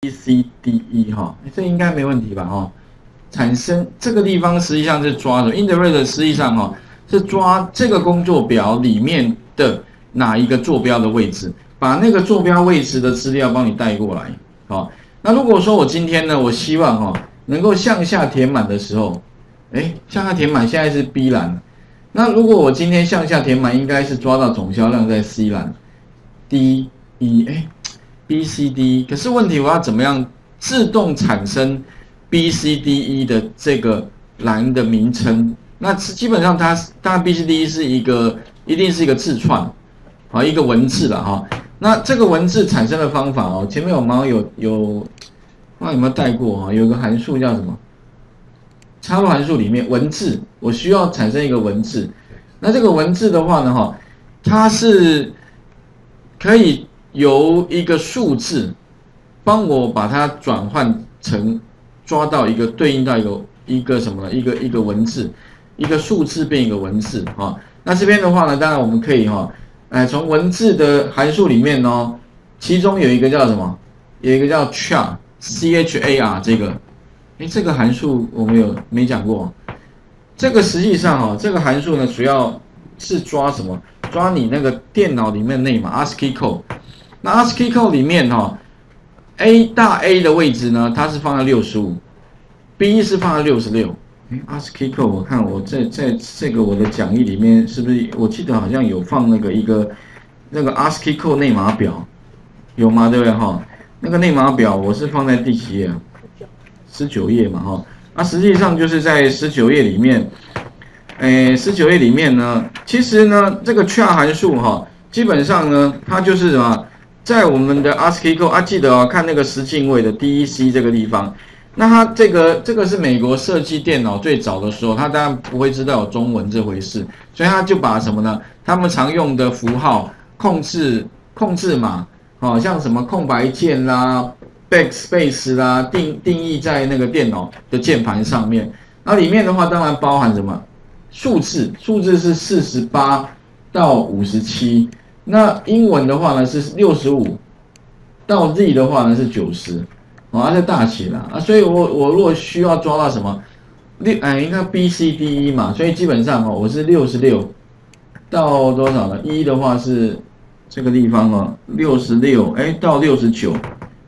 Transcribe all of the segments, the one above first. B、C、D、E 哈，这应该没问题吧？哈，产生这个地方实际上是抓的 ，Indirect 实际上哈是抓这个工作表里面的哪一个坐标的位置，把那个坐标位置的资料帮你带过来。好，那如果说我今天呢，我希望哈能够向下填满的时候，向下填满现在是 B 栏，那如果我今天向下填满，应该是抓到总销量在 C 栏 ，D、E B、C、D， 可是问题我要怎么样自动产生 B、C、D、E 的这个栏的名称？那基本上它 B、C、D 是一定是一个字串，好一个文字了哈。那这个文字产生的方法哦，前面我们有没有带过啊？有一个函数叫什么？插入函数里面文字，我需要产生一个文字。那这个文字的话呢，哈，它是可以。由一个数字帮我把它转换成抓到一个对应到一个什么呢？一个文字，一个数字变一个文字啊、哦。那这边的话呢，当然我们可以哈、哦，从文字的函数里面哦，其中有一个叫什么？有一个叫 CHAR 这个，这个函数我们没讲过。这个实际上哈、哦，这个函数呢主要是抓什么？抓你那个电脑里面内码 ASCII code。那 ASCII code 里面哈、，A 大 A 的位置呢，它是放在 65，B 是放在 66。ASCII code 我看我在这个我的讲义里面是不是我记得好像有放那个 ASCII code 内码表有吗？对不对哈？那个内码表我是放在第几页啊？19页嘛哈。那、实际上就是在19页里面，19页里面呢，其实呢这个 CHAR 函数哈，基本上呢它就是什么？在我们的 ASCII code 啊，记得哦，看那个十进位的 DEC 这个地方，那它这个是美国设计电脑最早的时候，它当然不会知道有中文这回事，所以它就把什么呢？他们常用的符号控制码，哦，像什么空白键啦、backspace 啦，定义在那个电脑的键盘上面。那里面的话，当然包含什么数字？数字是48到57。那英文的话呢是65，到 Z 的话呢是90，啊，在大写啦啊，所以我如果需要抓到什么，应该 B C D E 嘛，所以基本上哦，我是66到多少呢？一的话是这个地方哦，66到69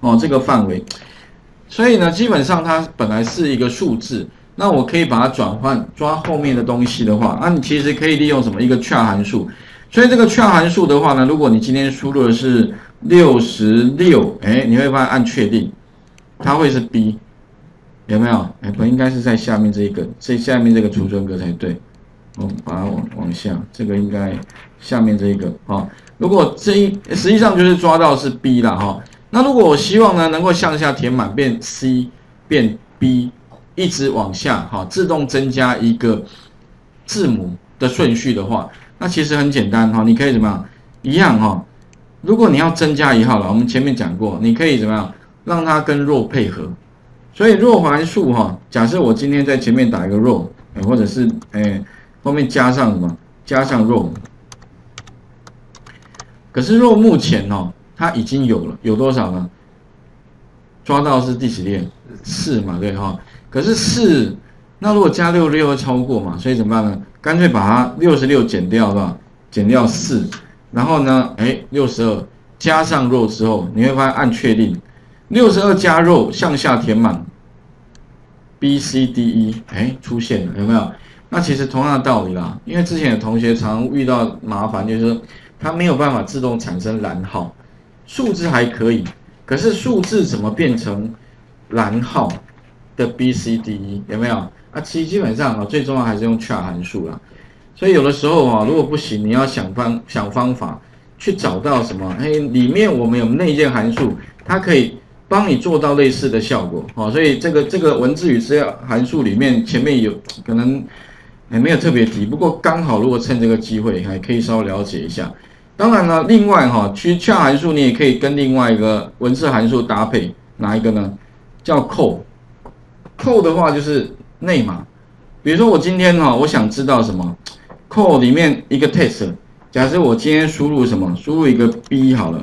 哦这个范围，所以呢，基本上它本来是一个数字，那我可以把它转换抓后面的东西的话，那、你其实可以利用什么一个 char 函数。所以这个 char 函数的话呢，如果你今天输入的是66，你会发现按确定，它会是 B， 有没有？不应该是在下面这一个，这下面这个储存格才对。我把它往下，这个应该下面这一个啊。如果实际上就是抓到是 B 啦哈。那如果我希望呢能够向下填满变 C 变 B， 一直往下哈，自动增加一个字母的顺序的话。那其实很简单哈，你可以怎么样？一样哈，如果你要增加一号了，我们前面讲过，你可以怎么样让它跟 ROW 配合？所以 ROW 函数哈，假设我今天在前面打一个 ROW， 或者是后面加上什么？加上 ROW。可是 ROW 目前哦，它已经有了，有多少呢？抓到是第几列？4嘛，对哈。可是4，那如果加66会超过嘛，所以怎么办呢？干脆把它66减掉是吧？减掉4，然后呢，62加上 row 之后，你会发现按确定，62加 row 向下填满 B C D E， 出现了，有没有？那其实同样的道理啦，因为之前有同学常遇到麻烦，就是说他没有办法自动产生栏号，数字还可以，可是数字怎么变成栏号的 B C D E， 有没有？啊，其实基本上啊，最重要还是用 char 函数啦。所以有的时候啊，如果不行，你要想方法去找到什么，里面我们有内建函数，它可以帮你做到类似的效果。好，所以这个文字与资料函数里面前面有可能没有特别提，不过刚好如果趁这个机会还可以稍微了解一下。当然了，另外哈，其实 char 函数你也可以跟另外一个文字函数搭配，哪一个呢？叫 col。col 的话就是内码，比如说我今天我想知道什么 ，col 里面一个 test， 假设我今天输入什么，输入一个 B 好了，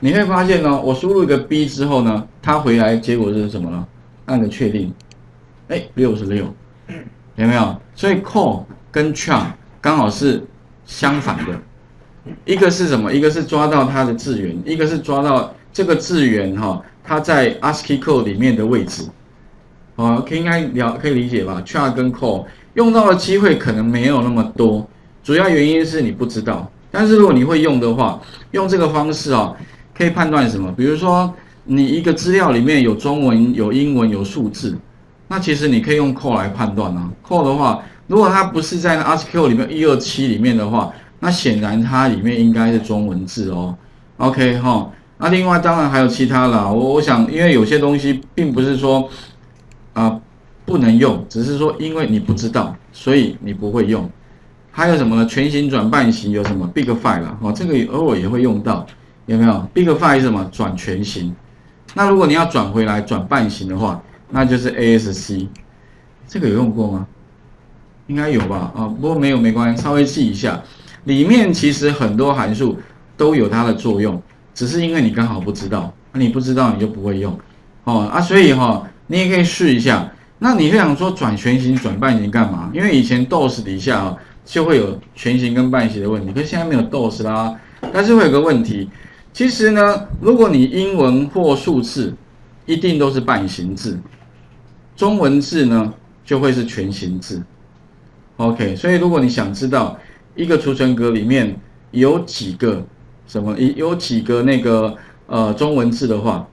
你会发现呢，我输入一个 B 之后呢，它回来结果是什么呢？按个确定，哎， 66，有没有？所以 call 跟 char 刚好是相反的，一个是什么？一个是抓到它的字元，一个是抓到这个字元哈，它在 ASCII code 里面的位置。 哦，应该可以理解吧 ？char 跟 call 用到的机会可能没有那么多，主要原因是你不知道。但是如果你会用的话，用这个方式啊、哦，可以判断什么？比如说，你一个资料里面有中文、有英文、有数字，那其实你可以用 call 来判断啊。call 的话，如果它不是在 ASCII 里面127里面的话，那显然它里面应该是中文字哦。OK 哈、哦，那另外当然还有其他啦。我想，因为有些东西并不是说。 不能用，只是说因为你不知道，所以你不会用。还有什么呢？全形转半形有什么 bigify 啦，哦，这个偶尔也会用到，有没有 ？bigify 是什么？转全形。那如果你要转回来转半形的话，那就是 ASC。这个有用过吗？应该有吧？啊、哦，不过没有没关系，稍微记一下。里面其实很多函数都有它的作用，只是因为你刚好不知道，那、啊、你不知道你就不会用，哦啊，所以哈、哦。 你也可以试一下。那你会想说转全形、转半形干嘛？因为以前 DOS 底下啊就会有全形跟半形的问题，可是现在没有 DOS 啦。但是会有个问题，其实呢，如果你英文或数字一定都是半形字，中文字呢就会是全形字。OK， 所以如果你想知道一个储存格里面有几个什么，有几个那个中文字的话，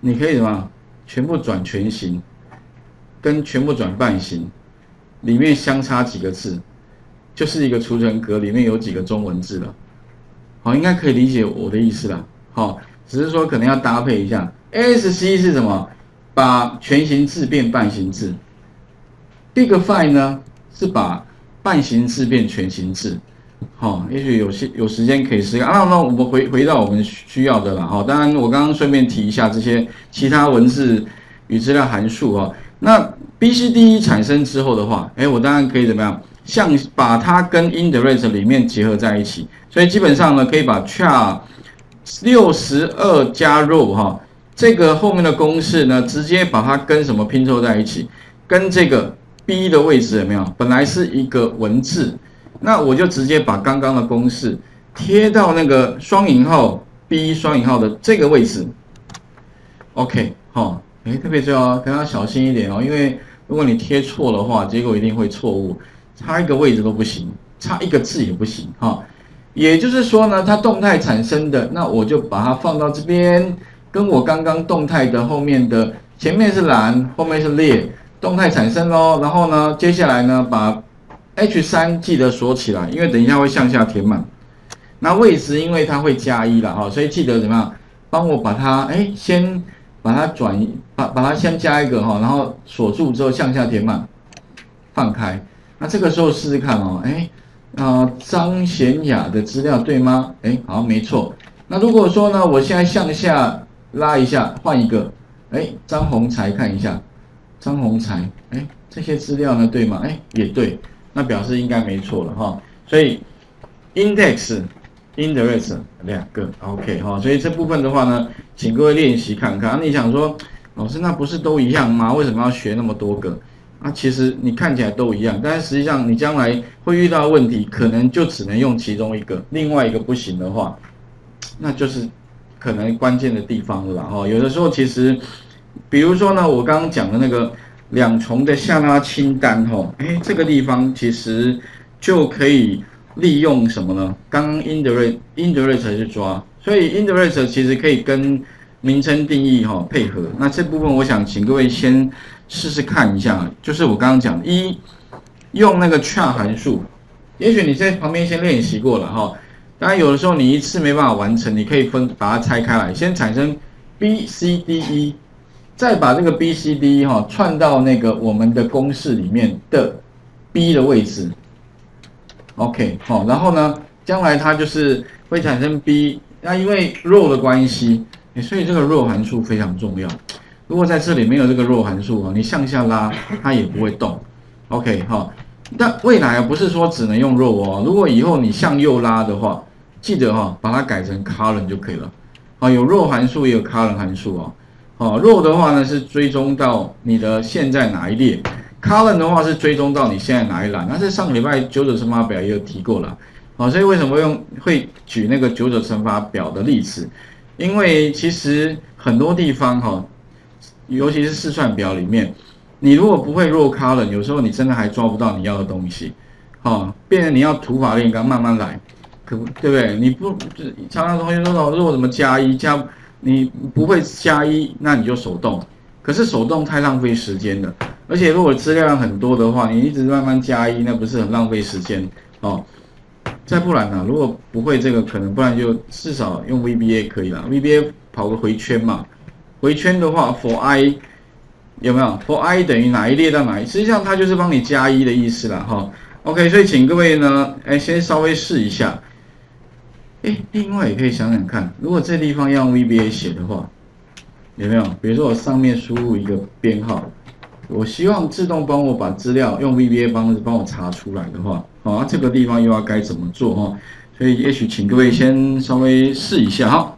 你可以什么？ 全部转全形，跟全部转半形，里面相差几个字，就是一个储存格里面有几个中文字了。好，应该可以理解我的意思啦。好，只是说可能要搭配一下。ASC 是什么？把全形字变半形字。Bigify 呢是把半形字变全形字。好，也许有时间可以试。啊，那我们回到我们需要的啦。好，当然我刚刚顺便提一下这些其他文字与资料函数啊。那 BCDE 产生之后的话，哎，我当然可以怎么样？像把它跟 indirect 里面结合在一起。所以基本上呢，可以把 char 62加 row 哈这个后面的公式呢，直接把它跟什么拼凑在一起？跟这个 B 的位置有没有？本来是一个文字。 那我就直接把刚刚的公式贴到那个双引号 B 双引号的这个位置 ，OK， 好、哦，哎，特别重要，可能要小心一点哦，因为如果你贴错的话，结果一定会错误，差一个位置都不行，差一个字也不行哈、哦。也就是说呢，它动态产生的，那我就把它放到这边，跟我刚刚动态的后面的前面是栏，后面是列，动态产生咯。然后呢，接下来呢把 H3 记得锁起来，因为等一下会向下填满。那位置因为它会加1啦，哈，所以记得怎么样？帮我把它，哎，先把它转移，把它先加一个哈，然后锁住之后向下填满，放开。那这个时候试试看哦，哎，张贤雅的资料对吗？哎，好，没错。那如果说呢，我现在向下拉一下，换一个，哎，张宏才看一下，张宏才，哎，这些资料呢对吗？哎，也对。 那表示应该没错了哈，所以 index、indirect 两个 OK 哈，所以这部分的话呢，请各位练习看看。你想说，老师那不是都一样吗？为什么要学那么多个？啊，其实你看起来都一样，但是实际上你将来会遇到的问题，可能就只能用其中一个，另外一个不行的话，那就是可能关键的地方了哈。有的时候其实，比如说呢，我刚刚讲的那个。 两重的下拉清单，哈，哎，这个地方其实就可以利用什么呢？刚 indirect 去抓，所以 indirect 其实可以跟名称定义哈配合。那这部分我想请各位先试试看一下，就是我刚刚讲一用那个 char 函数，也许你在旁边先练习过了哈。当然有的时候你一次没办法完成，你可以把它拆开来，先产生 B C D E。 再把这个 B C D 哈串到那个我们的公式里面的 B 的位置 ，OK 好，然后呢，将来它就是会产生 B， 那因为 row 的关系，所以这个 row 函数非常重要。如果在这里没有这个 row 函数啊，你向下拉它也不会动 ，OK 好。但未来不是说只能用 row 哦，如果以后你向右拉的话，记得哈把它改成 column 就可以了。啊，有 row 函数也有 column 函数哦。哦 ，row 的话呢是追踪到你的现在哪一列 ，column 的话是追踪到你现在哪一栏。那在上个礼拜九九乘法表也有提过了。哦，所以为什么会举那个九九乘法表的例子？因为其实很多地方哈，尤其是试算表里面，你如果不会 row column， 有时候你真的还抓不到你要的东西。 哦，变成你要土法炼钢，慢慢来，对不对？你不常常同学说老师我怎么加一加，你不会加一，那你就手动。可是手动太浪费时间了，而且如果资料量很多的话，你一直慢慢加一，那不是很浪费时间哦。再不然呢、啊，如果不会这个，可能不然就至少用 VBA 可以了 ，VBA 跑个回圈嘛。回圈的话 ，for i 有没有 ？for i 等于哪一列到哪一？实际上它就是帮你加一的意思啦，哈、哦。 OK， 所以请各位呢，哎，先稍微试一下。哎，另外也可以想想看，如果这地方要用 VBA 写的话，有没有？比如说我上面输入一个编号，我希望自动帮我把资料用 VBA 帮我查出来的话，好、啊，这个地方又要该怎么做哈？所以也许请各位先稍微试一下哈。